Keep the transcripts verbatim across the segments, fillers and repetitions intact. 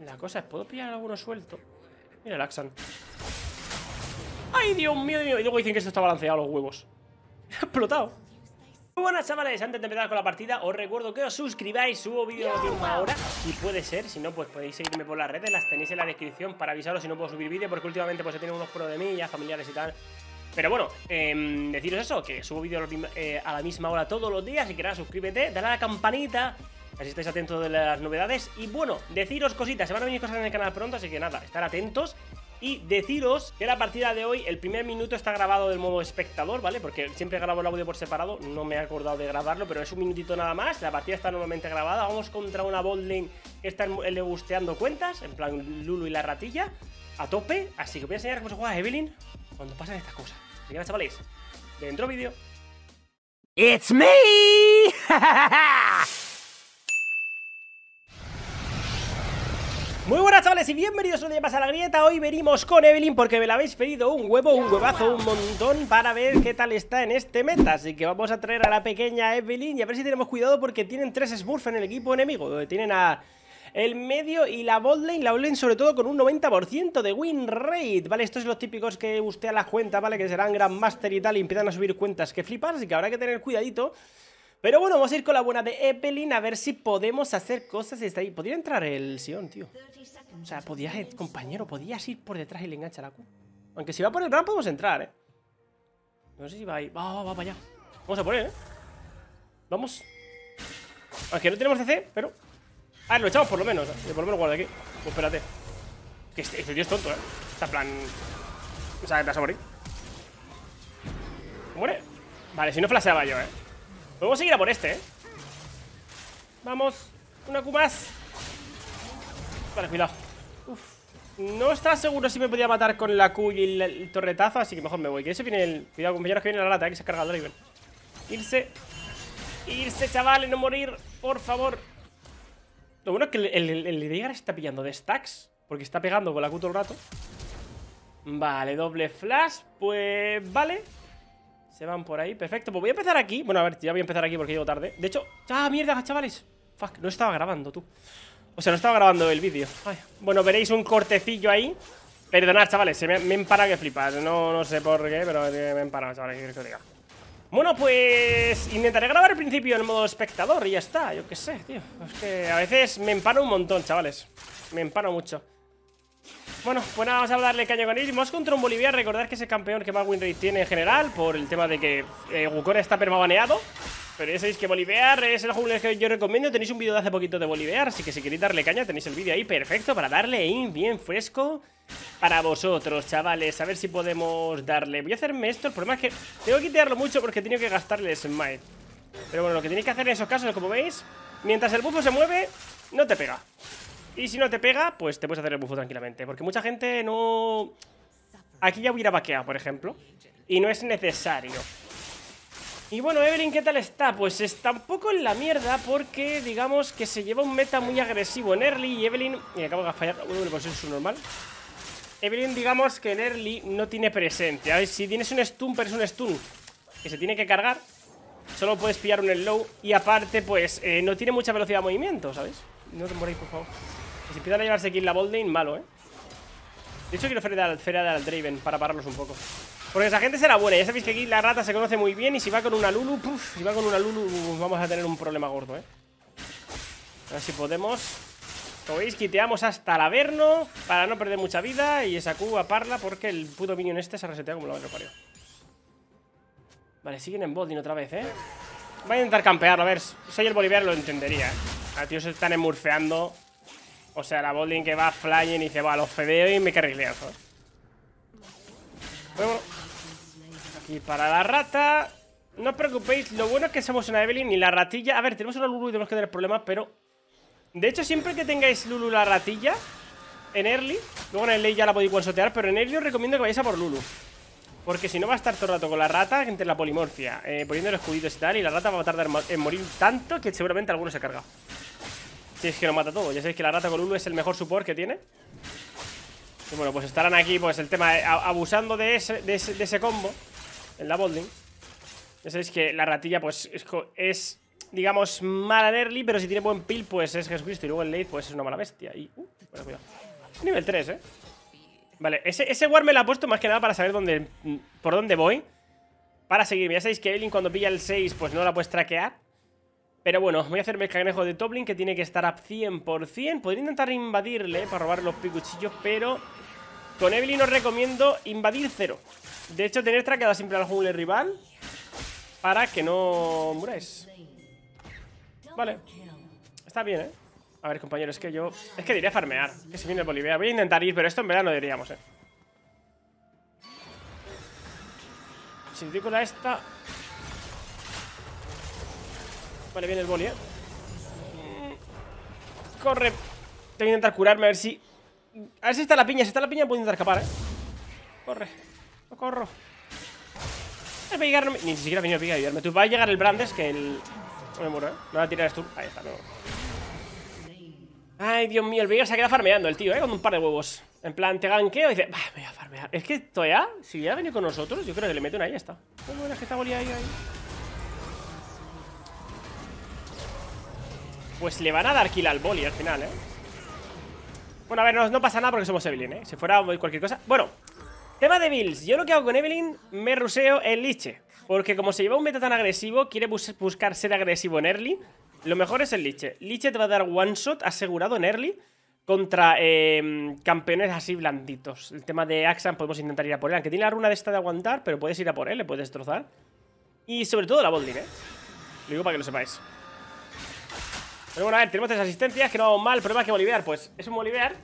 La cosa es, ¿puedo pillar alguno suelto? Mira el Axan. ¡Ay, Dios mío, Dios! Y luego dicen que esto está balanceado, los huevos. Explotado. Muy buenas, chavales. Antes de empezar con la partida, os recuerdo que os suscribáis. Subo vídeos de una hora y puede ser, si no, pues podéis seguirme por las redes. Las tenéis en la descripción para avisaros si no puedo subir vídeo, porque últimamente pues he tenido unos problemillas familiares y tal. Pero bueno, eh, deciros eso, que subo vídeos eh, a la misma hora todos los días. Si queréis, suscríbete, dale a la campanita, así estáis atentos de las novedades. Y bueno, deciros cositas, se van a venir cosas en el canal pronto, así que nada, estar atentos. Y deciros que la partida de hoy, el primer minuto está grabado del modo espectador, ¿vale? Porque siempre grabo el audio por separado, no me he acordado de grabarlo, pero es un minutito nada más. La partida está normalmente grabada, vamos contra una botlane que está legusteando cuentas, en plan Lulu y la ratilla, a tope. Así que os voy a enseñar cómo se juega Evelynn cuando pasan estas cosas. Así que nada, chavales, dentro vídeo. ¡It's me! Muy buenas, chavales, y bienvenidos un día más a La Grieta. Hoy venimos con Evelynn porque me la habéis pedido un huevo, un huevazo, un montón, para ver qué tal está en este meta. Así que vamos a traer a la pequeña Evelynn y a ver si tenemos cuidado, porque tienen tres Smurfs en el equipo enemigo, donde tienen a el medio y la botlane, la botlane sobre todo con un noventa por ciento de win rate, ¿vale? Estos son los típicos que usted a las cuentas, ¿vale? Que serán Grandmaster y tal, y empiezan a subir cuentas que flipas, así que habrá que tener cuidadito. Pero bueno, vamos a ir con la buena de Evelynn a ver si podemos hacer cosas. Está ahí. Podría entrar el Sion, tío. O sea, podías, compañero, podías ir por detrás y le engancha la Q. Aunque si va por el ramp podemos entrar, eh. No sé si va ahí. Va, va, va para allá. Vamos a por él, eh. Vamos. Aunque no tenemos C C, pero. Ah, lo echamos por lo menos. Por lo menos guarda aquí. Pues espérate. Que este, este tío es tonto, eh. Está en plan. O sea, te vas a morir. ¿Muere? Vale, si no flasheaba yo, eh. Podemos seguir a por este, ¿eh? Vamos. Una Q más. Vale, cuidado. Uf. No estaba seguro si me podía matar con la Q y el, el torretazo, así que mejor me voy. Que ese viene el... Cuidado, compañeros, que viene la lata, ¿eh? Que se ha cargado el Draven. Irse. Irse, chavales, no morir. Por favor. Lo bueno es que el, el, el Lidegar está pillando de stacks, porque está pegando con la Q todo el rato. Vale, doble flash. Pues... vale. Se van por ahí, perfecto, pues voy a empezar aquí. Bueno, a ver, ya voy a empezar aquí porque llego tarde. De hecho, ¡ah, mierda, chavales! Fuck, no estaba grabando, tú. O sea, no estaba grabando el vídeo. Bueno, veréis un cortecillo ahí. Perdonad, chavales, se me, me empara que flipas. No, no sé por qué, pero me empara, chavales, que os diga. Bueno, pues intentaré grabar al principio en modo espectador y ya está, yo qué sé, tío. Es que a veces me empano un montón, chavales. Me empano mucho. Bueno, pues nada, vamos a darle caña con él. Vamos contra un Bolivia. Recordad que es el campeón que más winrate tiene en general, por el tema de que eh, Wukong está permabaneado. Pero ya sabéis que Bolivar es el jungler que yo recomiendo. Tenéis un vídeo de hace poquito de Bolivar, así que si queréis darle caña tenéis el vídeo ahí perfecto para darle in bien fresco para vosotros, chavales. A ver si podemos darle. Voy a hacerme esto. El problema es que tengo que quitarlo mucho porque he tenido que gastarle smite. Pero bueno, lo que tenéis que hacer en esos casos, como veis, mientras el bufo se mueve, no te pega. Y si no te pega, pues te puedes hacer el buffo tranquilamente. Porque mucha gente no... Aquí ya hubiera vaqueado, por ejemplo. Y no es necesario. Y bueno, Evelynn, ¿qué tal está? Pues está un poco en la mierda porque, digamos, que se lleva un meta muy agresivo en early. Y Evelynn... Y acabo de fallar... Bueno, pues eso es su normal. Evelynn, digamos, que en early no tiene presencia. Si tienes un stun, pero es un stun que se tiene que cargar, solo puedes pillar un slow. Y aparte, pues, eh, no tiene mucha velocidad de movimiento, ¿sabes? No te moréis, por favor. Si empiezan a llevarse aquí en la botlane, malo, ¿eh? De hecho, quiero frenar al Draven para pararlos un poco, porque esa gente será buena. Ya sabéis que aquí la rata se conoce muy bien. Y si va con una Lulu, puff, si va con una Lulu, vamos a tener un problema gordo, ¿eh? A ver si podemos. Como veis, quiteamos hasta el Averno para no perder mucha vida. Y esa Q a parla porque el puto minion este se resetea como lo que lo parió. Vale, siguen en botlane otra vez, ¿eh? Voy a intentar campearlo, a ver. Soy el Bolívar, lo entendería, ¿eh? A tíos se están emurfeando. O sea, la botlane que va flying y dice, va, los fedeo y me carrileo. Bueno, aquí para la rata. No os preocupéis, lo bueno es que somos una Evelynn y la ratilla. A ver, tenemos una Lulu y tenemos que tener problemas, pero... De hecho, siempre que tengáis Lulu la ratilla, en early, luego en el late ya la podéis one-shotear, pero en early os recomiendo que vayáis a por Lulu. Porque si no va a estar todo el rato con la rata entre la polimorfia, eh, poniendo los escuditos y tal, y la rata va a tardar en morir tanto que seguramente alguno se carga. Si es que lo mata todo, ya sabéis que la rata con Lulu es el mejor support que tiene. Y bueno, pues estarán aquí, pues el tema, abusando de ese, de ese, de ese combo en la botlane. Ya sabéis que la ratilla, pues, es, es digamos, mala en early, pero si tiene buen peel, pues es Jesucristo. Y luego en late, pues es una mala bestia. Y, uh, bueno, cuidado. Nivel tres, eh. Vale, ese, ese ward me lo ha puesto más que nada para saber dónde, por dónde voy. Para seguirme. Ya sabéis que Evelynn cuando pilla el seis, pues no la puedes traquear. Pero bueno, voy a hacerme el cangrejo de Toblin, que tiene que estar a cien por cien. Podría intentar invadirle para robar los picuchillos, pero con Evelynn os recomiendo invadir cero. De hecho, tener traqueado siempre al jungler rival para que no muráis. Vale. Está bien, ¿eh? A ver, compañeros, es que yo... Es que diría farmear, que se viene el Bolivia. Voy a intentar ir, pero esto en verdad no deberíamos, ¿eh? Ridícula esta. Vale, viene el boli, eh. Corre. Tengo que intentar curarme, a ver si... A ver si está la piña. Si está la piña puedo intentar escapar, eh. Corre. No corro. No me llegar, no me... Ni siquiera venía a picar a ayudarme. Tú va a llegar el Brandes, que el... No me muero, eh. No va a tirar el Sturm. Ahí está, no. Ay, Dios mío. El Veigar se ha quedado farmeando el tío, eh. Con un par de huevos. En plan, te ganqueo y dice, bah, me voy a farmear. Es que todavía, si ya ha venido con nosotros, yo creo que le meto una y ya está. Oh, bueno, es que está bolía ahí, ahí. Pues le van a dar kill al boli al final, eh. Bueno, a ver, no, no pasa nada porque somos Evelynn, eh. Si fuera cualquier cosa. Bueno, tema de builds. Yo lo que hago con Evelynn, me ruseo el Liche. Porque como se lleva un meta tan agresivo, quiere bus buscar ser agresivo en early. Lo mejor es el Liche. Liche te va a dar one shot asegurado en early. Contra eh, campeones así blanditos. El tema de Axan podemos intentar ir a por él. Aunque tiene la runa de esta de aguantar, pero puedes ir a por él, le puedes destrozar. Y sobre todo la botlane, eh. Lo digo para que lo sepáis. Pero bueno, a ver, tenemos tres asistencias, que no vamos mal. El problema es que Bolivar, pues es un Bolivar.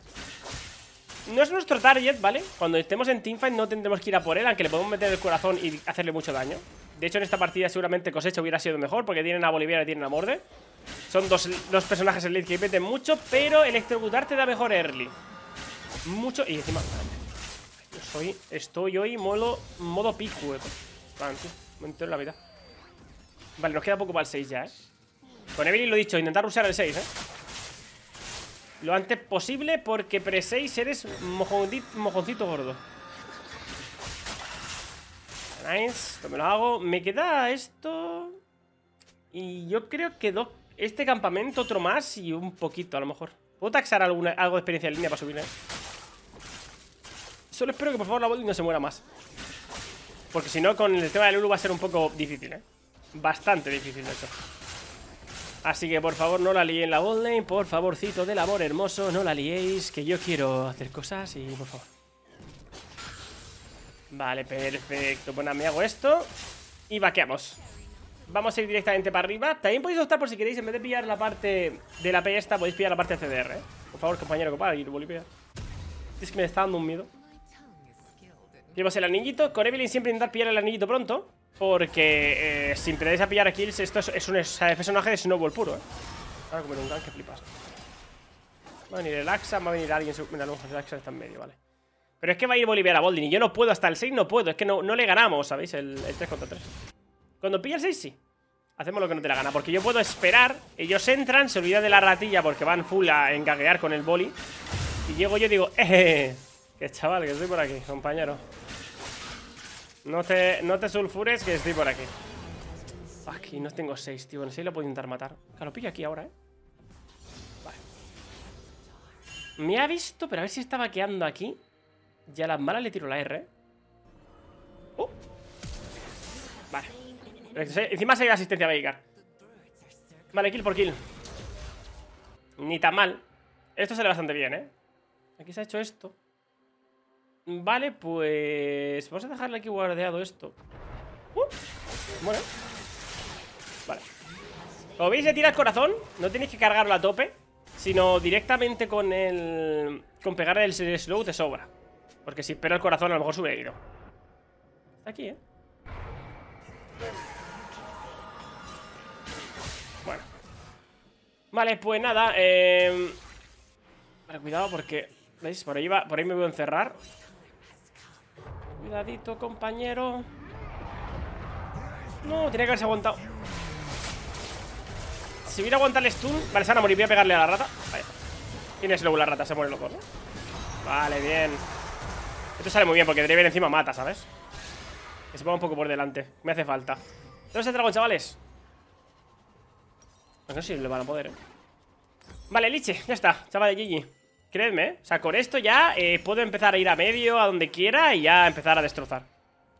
No es nuestro target, ¿vale? Cuando estemos en teamfight no tendremos que ir a por él, aunque le podemos meter el corazón y hacerle mucho daño. De hecho, en esta partida seguramente cosecha hubiera sido mejor, porque tienen a Bolivar y tienen a Morde. Son dos, dos personajes en late que meten mucho, pero electrocutar te da mejor early. Mucho. Y encima. Yo soy, estoy hoy modo, modo pico, eh. Vale, me entero la vida. Vale, nos queda poco para el seis ya, eh. Con Evelynn lo he dicho, intentar rushear el seis, eh. Lo antes posible, porque pre seis eres mojoncito, mojoncito gordo. Nice, esto me lo hago. Me queda esto. Y yo creo que dos. Este campamento, otro más y un poquito, a lo mejor. Puedo taxar alguna, algo de experiencia en línea para subir, ¿eh? Solo espero que por favor la botlane no se muera más. Porque si no, con el tema del Lulu va a ser un poco difícil, ¿eh? Bastante difícil, de hecho. Así que por favor no la liéis la botlane. Por favorcito del amor hermoso, no la liéis. Que yo quiero hacer cosas y por favor. Vale, perfecto. Bueno, me hago esto y vaqueamos. Vamos a ir directamente para arriba. También podéis optar por si queréis, en vez de pillar la parte de la P esta, podéis pillar la parte de C D R, ¿eh? Por favor, compañero, que para ir, Bolivia. Es que me está dando un miedo. Llevamos el anillito. Con Evelynn siempre intentar pillar el anillito pronto, porque eh, si empezáis a pillar a kills, esto es, es un es, es personaje de snowball puro, ¿eh? Ahora comer un gank que flipas. Va a venir el Axa, va a venir alguien. Mira, a lo mejor el Axa está en medio, vale. Pero es que va a ir Bolivia a Boldin y yo no puedo, hasta el seis no puedo. Es que no, no le ganamos, ¿sabéis? El, el tres contra tres. Cuando pilla el seis, sí. Hacemos lo que no te la gana. Porque yo puedo esperar. Ellos entran, se olvidan de la ratilla porque van full a engaguear con el boli. Y llego yo y digo, eh, que chaval, que estoy por aquí, compañero. No te, no te sulfures, que estoy por aquí. Aquí no tengo seis, tío. En seis lo puedo intentar matar. Que lo pillo aquí ahora, eh. Vale. Me ha visto, pero a ver si está vaqueando aquí. Ya las malas le tiro la R. Oh. Vale. Encima se ha ido asistencia a Veigar. Vale, kill por kill. Ni tan mal. Esto sale bastante bien, ¿eh? Aquí se ha hecho esto. Vale, pues... Vamos a dejarle aquí guardeado esto. Uh, bueno. Vale. Como veis, le tira el corazón. No tenéis que cargarlo a tope, sino directamente con el... Con pegar el slow te sobra. Porque si espero el corazón, a lo mejor sube herido. Está aquí, ¿eh? Bueno. Vale, pues nada, eh... Vale, cuidado porque... ¿Veis? Por ahí, va... Por ahí me voy a encerrar. Cuidadito, compañero. No, tenía que haberse aguantado. Si hubiera aguantado el stun... Vale, se van a morir, voy a pegarle a la rata. Vale. Tienes luego la rata, se muere loco, ¿no? Vale, bien. Esto sale muy bien porque Draven encima mata, ¿sabes? Que se ponga un poco por delante. Me hace falta. Tenemos el dragón, chavales. No sé si lo van a poder, ¿eh? Vale, liche, ya está, chaval de G G. Creedme, ¿eh? O sea, con esto ya eh, puedo empezar a ir a medio, a donde quiera, y ya empezar a destrozar.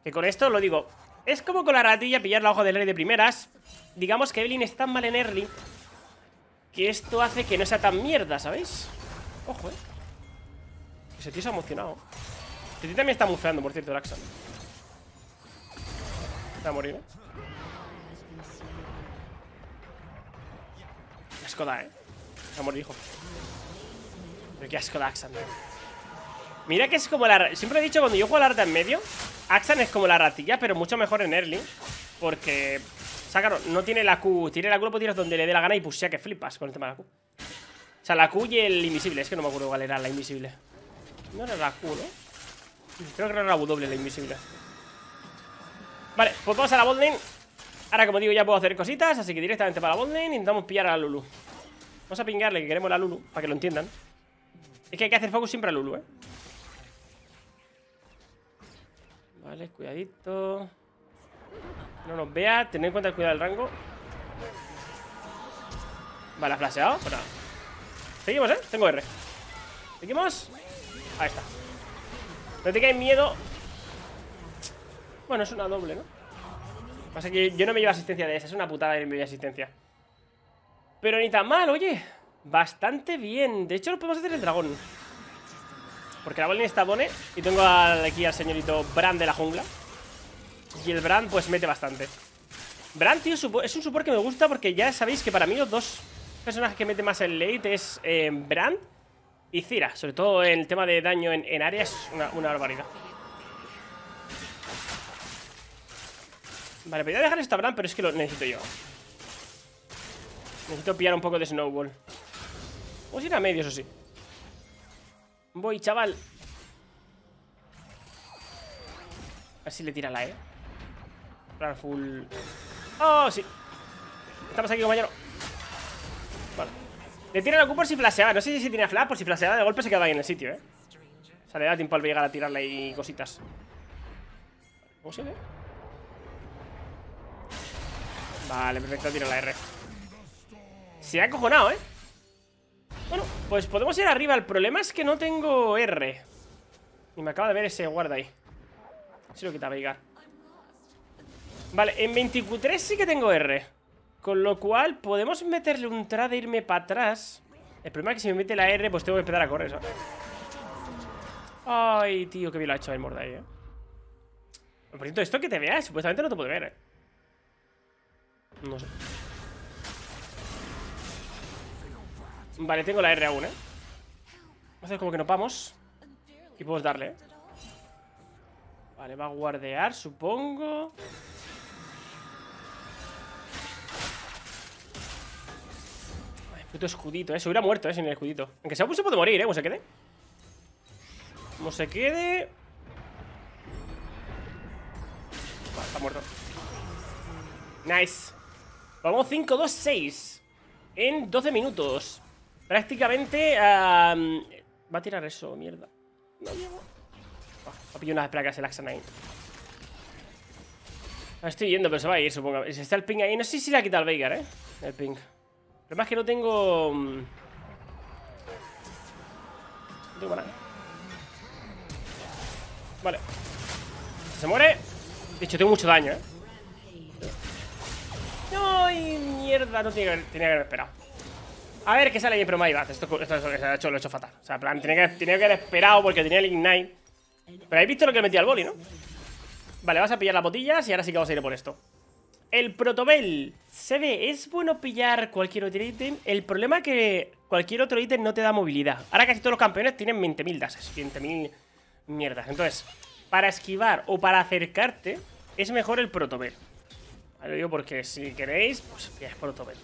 Que con esto, lo digo, es como con la ratilla pillar la hoja del rey de primeras. Digamos que Evelynn es tan mal en early que esto hace que no sea tan mierda, ¿sabéis? Ojo, eh. Ese tío se ha emocionado. Este tío también está mufeando, por cierto, Draxon. Está a morir, ¿eh? Qué asco da, eh. Se ha morido, hijo. Pero qué asco da Axan, tío. Mira que es como la... Siempre he dicho, cuando yo juego la rata en medio, Axan es como la ratilla, pero mucho mejor en early. Porque... O sea, claro, no tiene la Q. Tiene la Q, lo puedes tirar donde le dé la gana y pushea que flipas con el tema de la Q. O sea, la Q y el invisible. Es que no me acuerdo cuál era la invisible. No era la Q, ¿no? Creo que no era la W, la invisible. Vale, pues vamos a la botlane. Ahora, como digo, ya puedo hacer cositas, así que directamente para la botlane intentamos pillar a la Lulu. Vamos a pingarle que queremos la Lulu, para que lo entiendan. Es que hay que hacer focus siempre a Lulu, ¿eh? Vale, cuidadito. No nos vea, tened en cuenta el cuidado del rango. Vale, ha flasheado, pues nada. Seguimos, ¿eh? Tengo R. Seguimos. Ahí está. No te caes miedo. Bueno, es una doble, ¿no? Pasa que yo no me llevo asistencia de esa. Es una putada que me llevo asistencia. Pero ni tan mal, oye. Bastante bien. De hecho, lo podemos hacer el dragón. Porque la bola está bone. Y tengo aquí al señorito Brand de la jungla. Y el Brand, pues, mete bastante. Brand, tío, es un support que me gusta. Porque ya sabéis que para mí los dos personajes que mete más en late es eh, Brand y Cira. Sobre todo en el tema de daño en, en área es una, una barbaridad. Vale, voy a dejar esto a Bran, pero es que lo necesito yo. Necesito pillar un poco de snowball. Vamos a ir a medio, eso sí. Voy, chaval. A ver si le tira la E. Plan full. ¡Oh, sí! Estamos aquí, compañero. Vale. Le tira la Q por si flasheaba. No sé si tiene flash, por si flasheaba. De golpe se quedaba ahí en el sitio, ¿eh? O sea, le da tiempo al llegar a tirarle ahí cositas. ¿Cómo se ve? Vale, perfecto, tiro la R. Se ha acojonado, ¿eh? Bueno, pues podemos ir arriba. El problema es que no tengo R. Y me acaba de ver ese guarda ahí. Se lo quita Veigar. Vale, en veinticuatro sí que tengo R. Con lo cual, podemos meterle un trade e irme para atrás. El problema es que si me mete la R, pues tengo que empezar a correr, ¿sabes? Ay, tío, qué bien lo ha hecho el Mordai, ¿eh? Por cierto, esto que te veas, supuestamente no te puede ver, ¿eh? No sé. Vale, tengo la R aún, ¿eh? Vamos a hacer como que nos vamos. Y podemos darle, ¿eh? Vale, va a guardear, supongo. Ay, puto escudito, ¿eh? Se hubiera muerto, ¿eh? Sin el escudito. Aunque sea, pues se puede morir, ¿eh? Como se quede. Como se quede. Vale, está muerto. Nice. Vamos cinco dos seis en doce minutos. Prácticamente um, va a tirar eso, mierda. No llego. Va a pillar unas placas el Axan ahí. La estoy yendo, pero se va a ir, supongo. Si está el ping ahí, no sé si la quita el Veigar, eh. El ping. Pero más que no tengo. No tengo nada. Vale. Se muere. De hecho, tengo mucho daño, eh. ¡Ay, mierda! No tenía que, haber, tenía que haber esperado. A ver, que sale ahí, pero my bad. Esto, esto, esto, esto, esto lo he hecho fatal. O sea, plan, tenía que, tenía que haber esperado porque tenía el Ignite. Pero habéis visto lo que le metí al boli, ¿no? Vale, vas a pillar las botillas y ahora sí que vamos a ir por esto. El Protobel. Se ve, es bueno pillar cualquier otro ítem. El problema es que cualquier otro ítem no te da movilidad. Ahora casi todos los campeones tienen veinte mil dashes, veinte mil mierdas. Entonces, para esquivar o para acercarte, es mejor el Protobel. Lo digo porque si queréis, pues ya es por otro vez.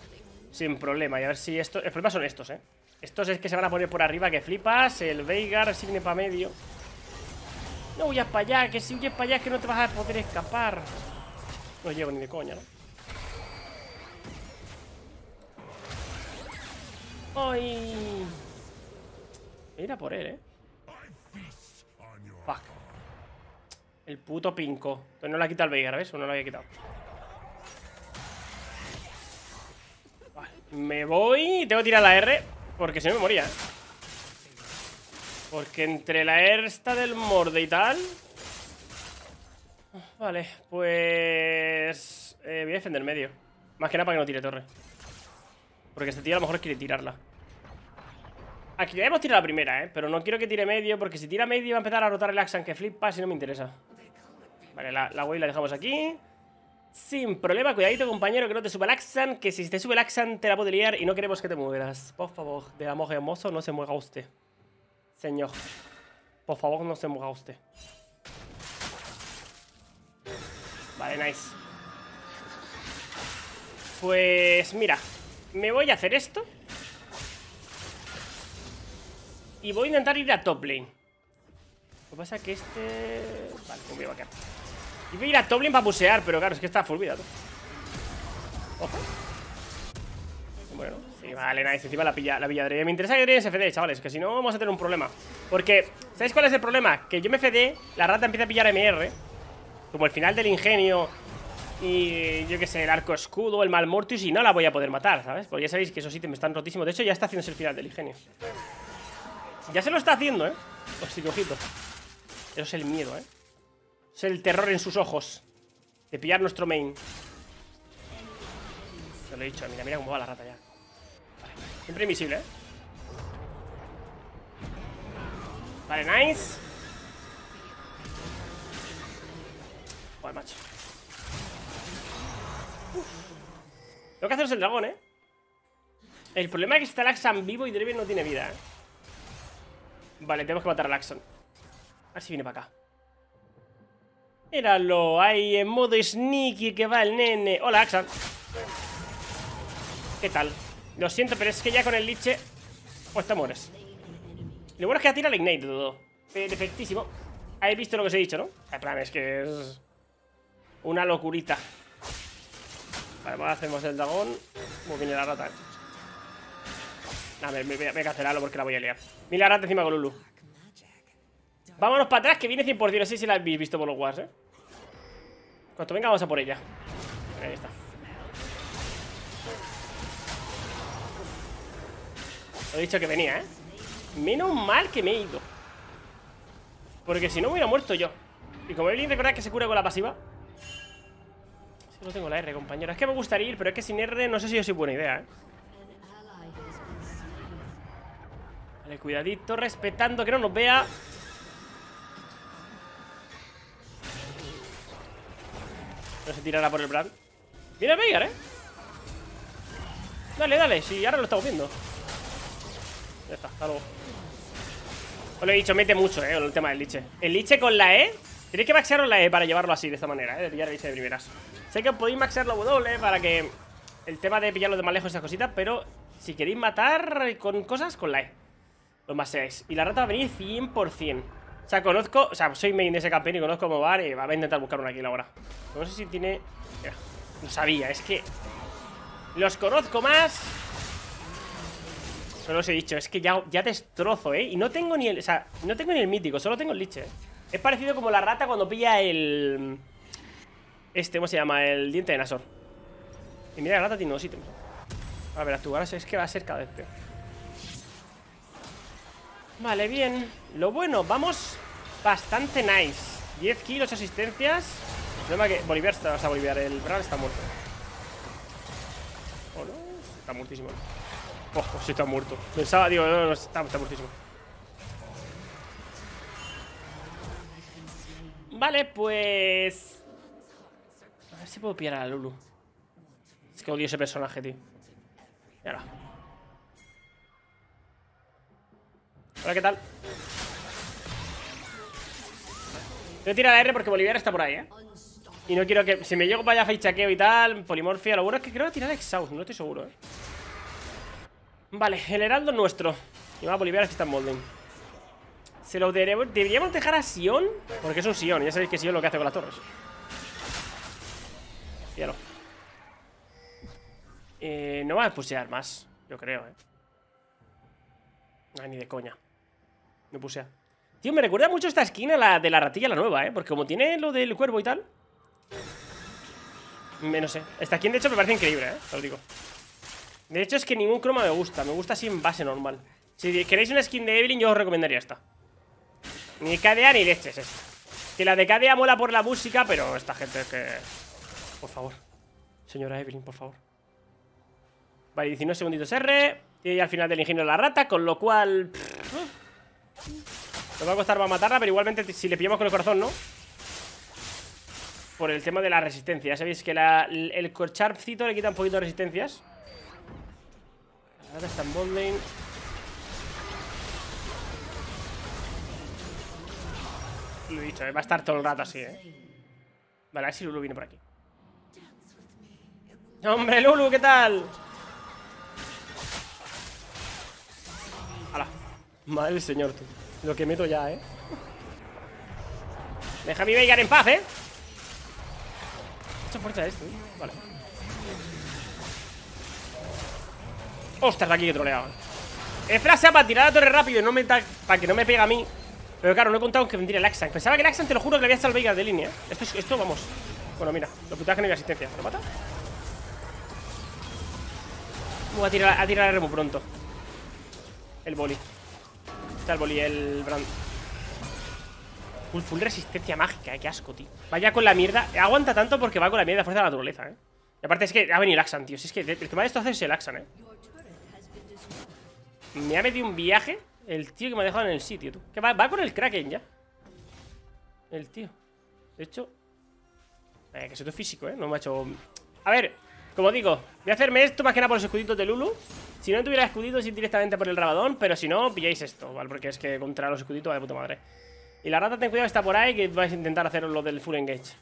Sin problema. Y a ver si esto... El problema son estos, eh. Estos es que se van a poner por arriba que flipas. El Veigar sigue para medio. No huyas para allá, que si huyes para allá es que no te vas a poder escapar. No llego ni de coña, ¿no? ¡Ay! Mira por él, eh. Fuck. El puto pinco. Entonces no la quita el Veigar, ¿ves? O no lo había quitado. Me voy. Tengo que tirar la R, porque si no me moría. Porque entre la R está del morde y tal. Vale, pues... Eh, voy a defender medio. Más que nada para que no tire torre. Porque este tío a lo mejor quiere tirarla. Aquí ya hemos tirado la primera, ¿eh? Pero no quiero que tire medio, porque si tira medio va a empezar a rotar el Axan que flipa, si no me interesa. Vale, la, la wave la dejamos aquí. Sin problema, cuidadito, compañero, que no te suba el Axan, que si te sube el Axan te la puede liar y no queremos que te mueras. Por favor, de amor hermoso, no se muera usted. Señor, por favor, no se muera usted. Vale, nice. Pues mira, me voy a hacer esto y voy a intentar ir a top lane. Lo que pasa es que este... Vale, me voy a vaquear. Y voy a ir a top lane para bucear, pero claro, es que está full vida. Ojo. Bueno, sí, vale, nice. Encima la pilla, la pilladre. Me interesa que tienen F D, chavales, que si no vamos a tener un problema. Porque, ¿sabéis cuál es el problema? Que yo me F D, la rata empieza a pillar M R, como el final del ingenio y yo que sé, el arco escudo, el mal mortis, y no la voy a poder matar, ¿sabes? Porque ya sabéis que esos ítems están rotísimos. De hecho, ya está haciéndose el final del ingenio. Ya se lo está haciendo, ¿eh? Hostia, ojito. Eso es el miedo, ¿eh? Es el terror en sus ojos de pillar nuestro main. Te lo he dicho, mira, mira cómo va la rata ya. Vale. Siempre invisible, ¿eh? Vale, nice. Joder, macho. Uf. Tengo que hacernos el dragón, ¿eh? El problema es que está el Axan vivo y Draven no tiene vida, ¿eh? Vale, tenemos que matar al Axan. A ver si viene para acá. Míralo, ahí en modo sneaky que va el nene. Hola, Axan. ¿Qué tal? Lo siento, pero es que ya con el liche pues te mueres. Lo bueno es que ya tira el ignite de todo. Perfectísimo. Habéis visto lo que os he dicho, ¿no? El plan es que es una locurita. Vale, vamos a hacernos el dragón. Muy bien, la rata, ¿eh? Nada, me, me, me voy a cancelarlo porque la voy a liar. Mira la rata encima con Lulu. Vámonos para atrás, que viene cien por ciento. No sé si la habéis visto por los wars, ¿eh? Cuando venga vamos a por ella. Ahí está. Lo he dicho que venía, ¿eh? Menos mal que me he ido, porque si no me hubiera muerto yo. Y como he venido, recordad que se cura con la pasiva. No tengo la R, compañero. Es que me gustaría ir, pero es que sin R no sé si yo soy buena idea, ¿eh? Vale, cuidadito, respetando que no nos vea. No se tirará por el plan. Viene el Veigar, ¿eh? Dale, dale, si ahora lo estamos viendo. Ya está, hasta luego. Os lo he dicho, mete mucho, ¿eh? Con el tema del liche. El liche con la E. Tenéis que maxearos la E para llevarlo así, de esta manera, ¿eh? De pillar el liche de primeras. Sé que podéis maxear la W para que... El tema de pillarlo de más lejos y esas cositas, pero... Si queréis matar con cosas, con la E lo maxeáis. Y la rata va a venir cien por ciento. O sea, conozco... O sea, soy main de ese campeón y conozco cómo va. Y va a intentar buscar una kill ahora. No sé si tiene... Mira, no sabía, es que... Los conozco más. Solo os he dicho, es que ya, ya destrozo, ¿eh? Y no tengo ni el... O sea, no tengo ni el mítico, solo tengo el liche, ¿eh? Es parecido como la rata cuando pilla el... Este, ¿cómo se llama? El diente de Nasor. Y mira, la rata tiene dos ítems. A ver, tú, ahora es que va a ser cada vez peor. Vale, bien. Lo bueno, vamos bastante nice. diez kills, asistencias. El problema es que Bolívar está... O sea, Bolívar, el Bran está muerto. ¿O no? Está muertísimo. Oh, sí, está muerto. Pensaba, digo, no, no, está, está muertísimo. Vale, pues... A ver si puedo pillar a la Lulu. Es que odio ese personaje, tío. Y ahora. Hola, ¿qué tal? Voy a tirar la R porque Bolívar está por ahí, ¿eh? Y no quiero que... Si me llego para allá, feichaqueo y tal, polimorfia. Lo bueno es que creo que tirar Exhaust, no estoy seguro, ¿eh? Vale, el heraldo es nuestro. Y va a Bolívar, es que está en Molding. Se lo deberíamos... Deberíamos dejar a Sion, porque es un Sion. Ya sabéis que Sion lo que hace con las torres. Fíjalo. Eh, no va a pusear más, yo creo, eh. Ay, ni de coña. No pusea. Tío, me recuerda mucho esta esquina la de la ratilla, la nueva, eh. Porque como tiene lo del cuervo y tal. Me no sé. Esta skin, de hecho, me parece increíble, eh. Te lo digo. De hecho es que ningún croma me gusta. Me gusta sin base normal. Si queréis una skin de Evelynn yo os recomendaría esta. Ni K D A ni leches esta. Que la de K D A mola por la música, pero esta gente es que... Por favor. Señora Evelynn, por favor. Vale, diecinueve segunditos R. Y al final del ingenio la rata, con lo cual... Nos va a costar para matarla, pero igualmente si le pillamos con el corazón, ¿no? Por el tema de la resistencia. Ya sabéis que la, el corcharpcito le quita un poquito de resistencias. La rata está en bot lane. Lo he dicho, ¿eh? Va a estar todo el rato así, ¿eh? Vale, a ver si Lulu viene por aquí. ¡Hombre, Lulu! ¿Qué tal? ¡Hala! Madre del señor, tú. Lo que meto ya, ¿eh? Deja a mi Veigar en paz, ¿eh? Mucha fuerza esto, ¿eh? Vale. ¡Ostras! Aquí que troleado. Efrasa para tirar la torre rápido y no me... Para que no me pegue a mí. Pero claro, no he contado que vendría el Axan. Pensaba que el Axan, te lo juro, que le había estado el Veigar de línea. Esto, es, esto, vamos. Bueno, mira. Lo putada que no había asistencia. ¿Lo mata? Voy a tirar, a tirar el remo pronto. El boli. Está el boli, el brand. Full, full resistencia mágica, eh. Qué asco, tío. Vaya con la mierda. Aguanta tanto porque va con la mierda de fuerza de la naturaleza, eh. Y aparte es que ha venido el Axan, tío. Si es que el que más de esto hace es el Axan, eh. Me ha metido un viaje. El tío que me ha dejado en el sitio, tú. Que va, va con el Kraken ya. El tío. De hecho. Eh, que soy todo físico, eh. No me ha hecho. A ver, como digo, voy a hacerme esto más que nada por los escuditos de Lulu. Si no tuviera escuditos, ir directamente por el rabadón. Pero si no, pilláis esto, ¿vale? Porque es que contra los escuditos va de puta madre. Y la rata, ten cuidado, está por ahí. Que vais a intentar hacer lo del full engage.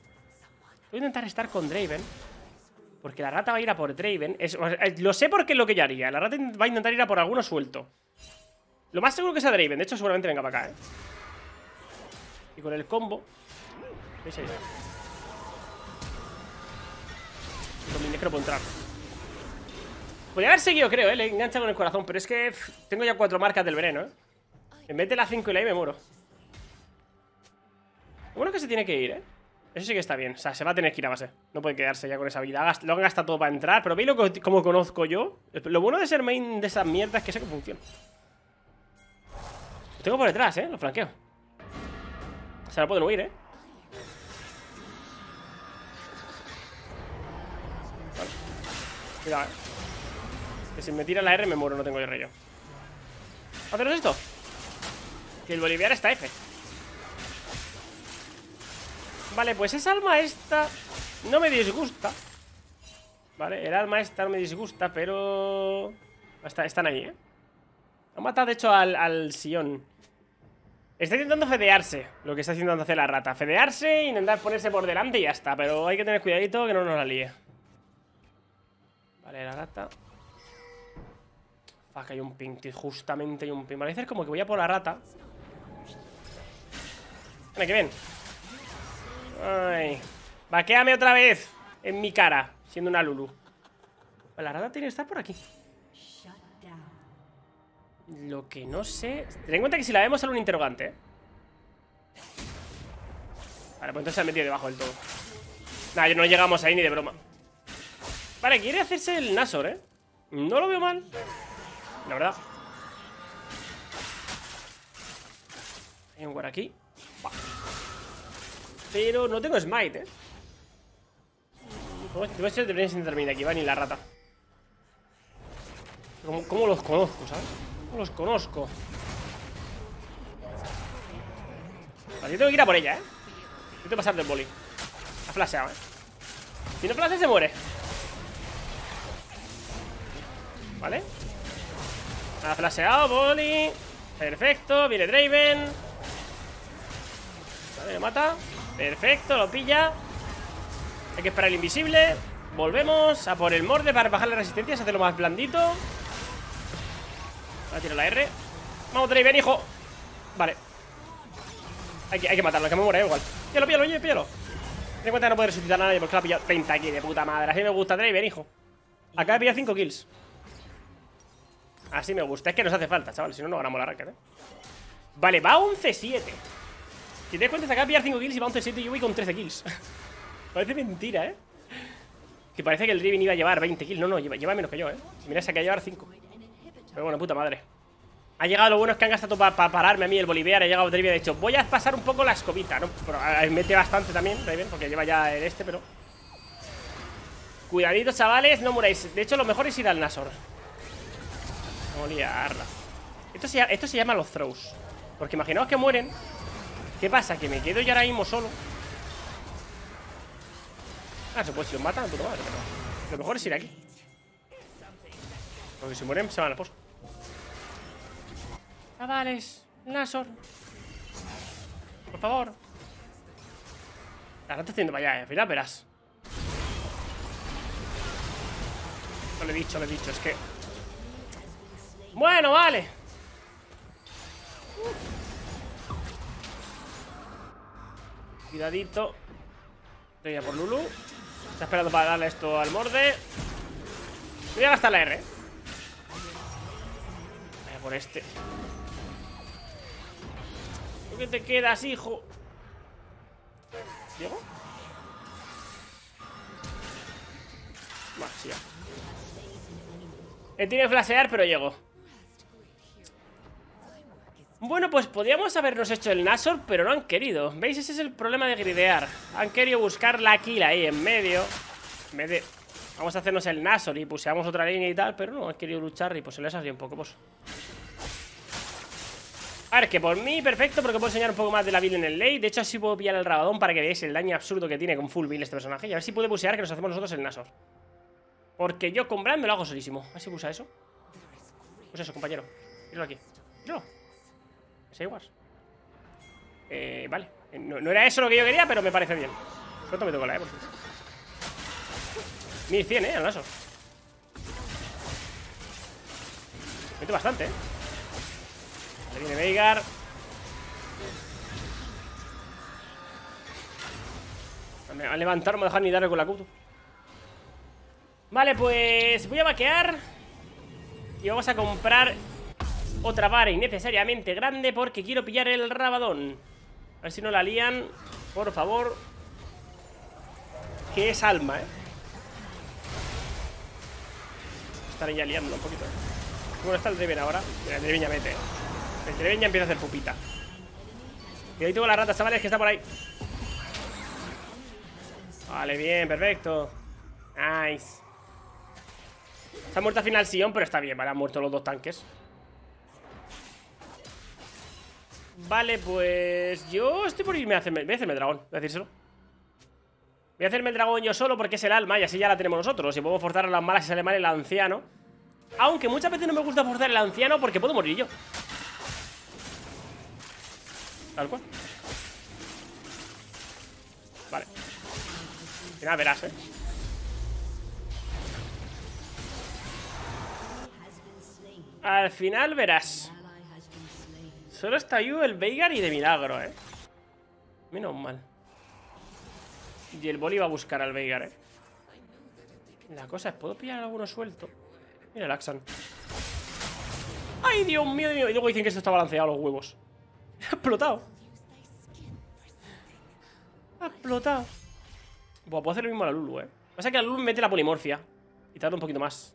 Voy a intentar estar con Draven. Porque la rata va a ir a por Draven. Es, lo sé porque es lo que yo haría. La rata va a intentar ir a por alguno suelto. Lo más seguro que sea Draven, de hecho seguramente venga para acá, eh. Y con el combo. ¿Veis ahí? Y con mi necro puedo entrar. Podría haber seguido, creo, eh. Le engancha con el corazón, pero es que pff, tengo ya cuatro marcas del veneno, eh. En vez de la cinco y la E me muero. Lo bueno es que se tiene que ir, eh. Eso sí que está bien, o sea, se va a tener que ir a base. No puede quedarse ya con esa vida. Lo han gastado todo para entrar, pero veis lo que, como conozco yo. Lo bueno de ser main de esas mierdas es que sé que funciona. Lo tengo por detrás, eh, lo flanqueo. O sea, no puedo huir, eh. Vale. Cuidado, eh. Que si me tira la R me muero, no tengo R yo. ¿Haceros esto? Que el boliviano está F. Vale, pues esa alma esta no me disgusta. Vale, el alma esta no me disgusta, pero... Está, están ahí, eh. Han matado, de hecho, al, al Sion. Está intentando fedearse. Lo que está intentando hacer la rata. Fedearse, intentar ponerse por delante y ya está. Pero hay que tener cuidadito que no nos la líe. Vale, la rata. Fuck, hay un ping, tío. Justamente hay un ping. Vale, es como que voy a por la rata. Vale, que bien. Ay. Vaquéame otra vez. En mi cara. Siendo una Lulu. Vale, la rata tiene que estar por aquí. Lo que no sé... Ten en cuenta que si la vemos sale un interrogante, ¿eh? Vale, pues entonces se ha metido debajo del todo. Nah, no llegamos ahí ni de broma. Vale, quiere hacerse el Nashor, ¿eh? No lo veo mal, la verdad. Hay un guard aquí. Pero no tengo smite, ¿eh? Te voy a deberías intentar venir aquí, va ni la rata. ¿Cómo, cómo los conozco, sabes? No los conozco. Vale, yo tengo que ir a por ella, eh. Yo tengo que pasar del boli. Ha flasheado, eh. Si no flashea se muere. Vale. Ha flasheado, boli. Perfecto, viene Draven. Vale, lo mata. Perfecto, lo pilla. Hay que esperar el invisible. Volvemos a por el morde para bajar la resistencia. Se hace lo más blandito. Voy a tirar la R. Vamos, Draven, hijo. Vale. Hay que, hay que matarlo, que me muere, igual. Píllalo, píllalo, oye, píllalo. Ten en cuenta que no puede resucitar a nadie porque lo ha pillado. treinta kills de puta madre. Así me gusta, Draven, hijo. Acaba de pillar cinco kills. Así me gusta. Es que nos hace falta, chaval. Si no, no ganamos la ranked, eh. Vale, va once siete. Si te das cuenta, se acaba de pillar cinco kills y va once siete y yo voy con trece kills. Parece mentira, eh. Que parece que el Riven iba a llevar veinte kills. No, no, lleva, lleva menos que yo, eh. Mira, se ha quedado llevar cinco. Pero bueno, puta madre. Ha llegado, lo bueno es que han gastado para pa pararme a mí el Boliviar. Ha llegado el Riven. De hecho, voy a pasar un poco la escobita, ¿no? Pero mete bastante también, Riven, porque lleva ya el este, pero. Cuidadito, chavales, no muráis. De hecho, lo mejor es ir al Nashor. No liarla. Esto se, esto se llama los throws. Porque imaginaos que mueren. ¿Qué pasa? Que me quedo yo ahora mismo solo. Ah, se puede, si los matan, puto madre, pero lo mejor es ir aquí. Porque si mueren, se van a la posa. Chavales, Nashor. Por favor. Ahora te estoy yendo para allá, eh. Al final verás. No le he dicho, le he dicho, es que. Bueno, vale. Uf. Cuidadito. Estoy ya por Lulu. Está esperando para darle esto al morde. Voy a gastar la R. Vaya por este. ¿Tú qué te quedas, hijo? ¿Llego? Va, sí, ya. He tenido que flashear, pero llego. Bueno, pues podíamos habernos hecho el Nashor, pero no han querido. ¿Veis? Ese es el problema de gridear. Han querido buscar la kill ahí en medio. En vez de... Vamos a hacernos el Nashor y puseamos otra línea y tal, pero no, han querido luchar y pues se les ha salido un poco, pues. A ver, que por mí perfecto, porque puedo enseñar un poco más de la build en el late. De hecho, así puedo pillar el rabadón para que veáis el daño absurdo que tiene con full build este personaje. Y a ver si puede pusear que nos hacemos nosotros el Nashor. Porque yo con Brand me lo hago solísimo. A ver si usa eso. Usa eso, compañero. Míralo aquí. Míralo. ¿Es Aguas? Eh, vale. No, no era eso lo que yo quería, pero me parece bien. Pronto me tocó la E, por favor. mil cien, eh, al lazo. Mete bastante, eh. Ahí viene Veigar. Me van a levantar, no me dejan ni darle con la Q. Vale, pues voy a vaquear. Y vamos a comprar otra vara innecesariamente grande, porque quiero pillar el rabadón. A ver si no la lían, por favor. Que es alma, eh. Estaré ya liando un poquito. Bueno, está el Driven ahora. El Driven ya mete. El Driven ya empieza a hacer pupita. Y ahí tengo la rata, chavales, que está por ahí. Vale, bien, perfecto. Nice. Está muerto al final Sion, pero está bien, vale, han muerto los dos tanques. Vale, pues yo estoy por irme a hacerme, voy a hacerme el dragón, voy a decírselo. Voy a hacerme el dragón yo solo porque es el alma y así ya la tenemos nosotros. Y podemos forzar a las malas si sale mal el anciano. Aunque muchas veces no me gusta forzar el anciano porque puedo morir yo. Tal cual. Vale. Y nada, verás, eh. Al final verás. Solo está Yu, el Veigar y de milagro, eh. Menos mal. Y el Boli va a buscar al Veigar, eh. La cosa es, ¿puedo pillar alguno suelto? Mira el Axan. ¡Ay, Dios mío, Dios mío! Y luego dicen que esto está balanceado, los huevos. Ha explotado. Ha explotado. Buah, puedo hacer lo mismo a la Lulu, eh. O sea que la Lulu mete la polimorfia y tarda un poquito más.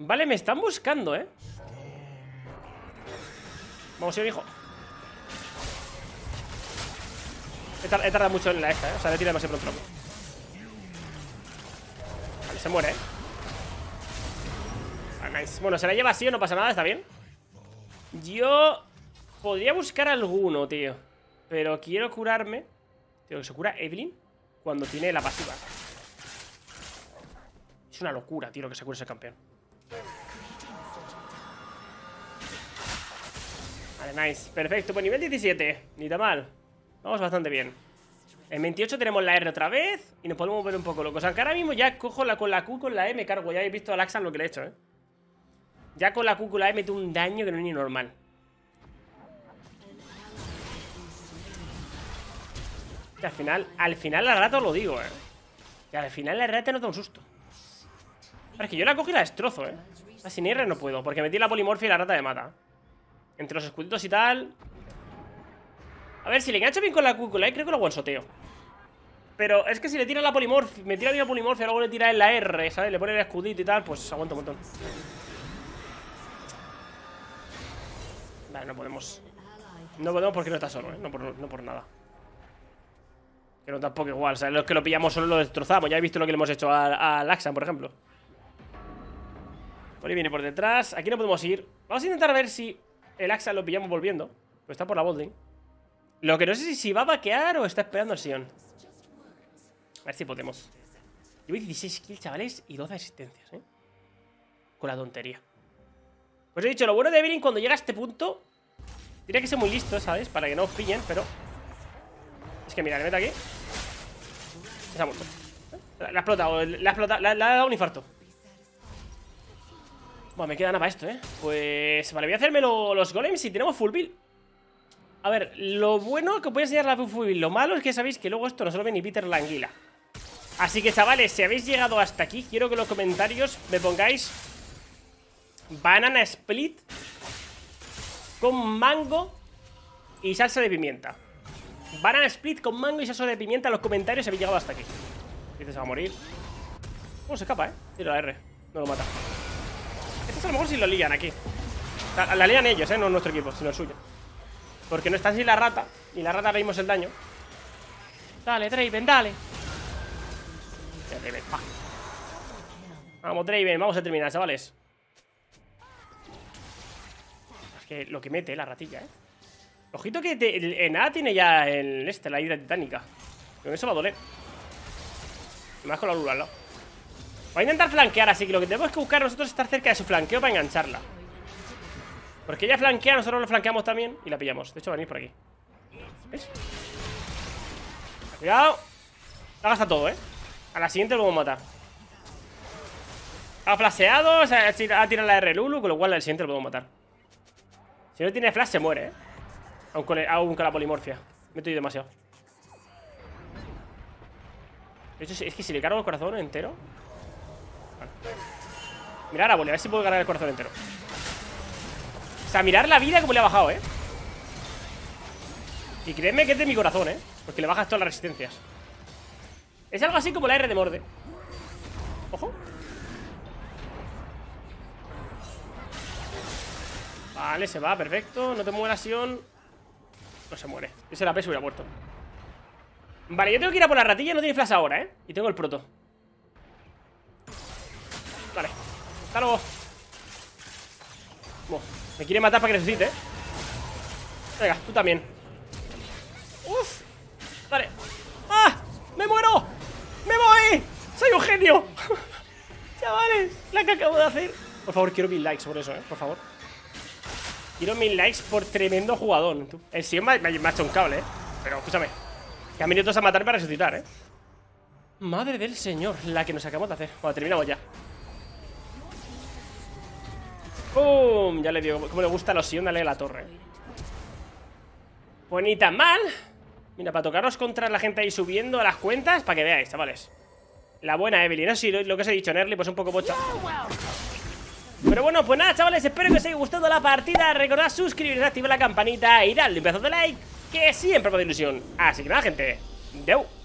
Vale, me están buscando, eh. Vamos, señor hijo. He tardado, he tardado mucho en la esta, eh. O sea, le he tirado demasiado pronto. Vale, se muere, eh. Ah, nice. Bueno, se la lleva así o no pasa nada, está bien. Yo podría buscar alguno, tío. Pero quiero curarme. Tío, que se cura Evelynn cuando tiene la pasiva. Es una locura, tío, lo que se cura ese campeón. Vale, nice, perfecto, pues nivel diecisiete. Ni tan mal, vamos bastante bien. En veintiocho tenemos la R otra vez y nos podemos mover un poco locos, aunque ahora mismo ya cojo la, con la Q, con la E me cargo. Ya habéis visto al Axan lo que le he hecho, eh. Ya con la Q, con la E meto un daño que no es ni normal. Y al final, al final la rata os lo digo, eh. Y al final la rata no da un susto. Pero es que yo la cojo y la destrozo, eh. La sin R no puedo, porque metí la polimorfia y la rata me mata. Entre los escuditos y tal. A ver, si le engancho bien con la Q, con la E, creo que lo guansoteo. Pero es que si le tira la polimorfia, me tira a mí la polimorfia, luego le tira en la R, ¿sabes? Le pone el escudito y tal, pues aguanta un montón. Vale, no podemos. No podemos porque no está solo, ¿eh? No por, no por nada. Pero tampoco igual, ¿sabes? Los que lo pillamos solo lo destrozamos. Ya he visto lo que le hemos hecho a, a Laxan, por ejemplo. Por ahí viene por detrás. Aquí no podemos ir. Vamos a intentar ver si el Laxan lo pillamos volviendo. Pues está por la botlane. Lo que no sé si, si va a vaquear o está esperando al Sion. A ver si podemos. Llevo dieciséis kills, chavales, y doce asistencias, ¿eh? Con la tontería. Pues he dicho, lo bueno de Evelynn cuando llega a este punto, tiene que ser muy listo, ¿sabes? Para que no os pillen, pero... Es que mira, le meto aquí. Se ha muerto. La ha explotado, la ha explotado, la ha dado un infarto. Bueno, me queda nada para esto, ¿eh? Pues vale, voy a hacerme lo, los golems y tenemos full build. A ver, lo bueno que os voy a enseñar la full build. Lo malo es que sabéis que luego esto no se lo ve ni Peter la anguila. Así que, chavales, si habéis llegado hasta aquí, quiero que en los comentarios me pongáis banana split con mango y salsa de pimienta. Banana split con mango y salsa de pimienta. En los comentarios habéis llegado hasta aquí. Este se va a morir. No se escapa, eh. Tiro la R, no lo mata. Estos a lo mejor sí lo lían aquí. La, la lían ellos, eh, no nuestro equipo, sino el suyo. Porque no están sin la rata. Y la rata veimos el daño. Dale, Draven, dale. Ya, Draven, pa. Vamos, Draven, vamos a terminar, chavales. Es que lo que mete la ratilla, eh. Ojito que te, en A tiene ya el este, la hidra titánica. Con eso va a doler. Y más con la lula al lado. Voy a intentar flanquear, así que lo que tenemos que buscar nosotros es estar cerca de su flanqueo para engancharla. Porque ella flanquea, nosotros lo flanqueamos también y la pillamos. De hecho, venís por aquí. ¿Ves? Cuidado. La gasta todo, eh. A la siguiente lo vamos a matar. Ha flasheado, ha tirado la R Lulu, con lo cual al siguiente lo podemos matar. Si no tiene flash se muere, eh. Aún con, el, aún con la polimorfia. Me estoy demasiado. De hecho, es que si le cargo el corazón entero. Vale. Mirad a Boli, a ver si puedo cargar el corazón entero. O sea, mirar la vida como le ha bajado, ¿eh? Y créeme que es de mi corazón, ¿eh? Porque le bajas todas las resistencias. Es algo así como la R de Morde. Ojo. Vale, se va, perfecto. No te mueve la Sion. No se muere. Yo se la peso y hubiera muerto. Vale, yo tengo que ir a por la ratilla. No tiene flash ahora, ¿eh? Y tengo el proto. Vale. Hasta luego. Bueno. Me quiere matar para que resucite, ¿eh? Venga, tú también. ¡Uf! Vale. ¡Ah! ¡Me muero! ¡Me voy! ¡Soy un genio! Chavales, la que acabo de hacer. Por favor, quiero mil likes por eso, ¿eh? Por favor. Quiero mil likes por tremendo jugadón. El Sion me ha hecho un cable, ¿eh? Pero escúchame, que han venido todos a matar para resucitar, ¿eh? Madre del señor, la que nos acabamos de hacer. Bueno, terminamos ya. ¡Pum! Ya le digo, como le gusta a los Sion darle a la torre. Pues ni tan mal. Mira, para tocaros contra la gente ahí subiendo a las cuentas, para que veáis, chavales. La buena Evelynn, no sé si lo, lo que os he dicho en early, pues un poco bocha. Pero bueno, pues nada, chavales, espero que os haya gustado la partida. Recordad suscribiros, activar la campanita y darle un pedazo de like, que siempre me da ilusión. Así que nada, gente, deu.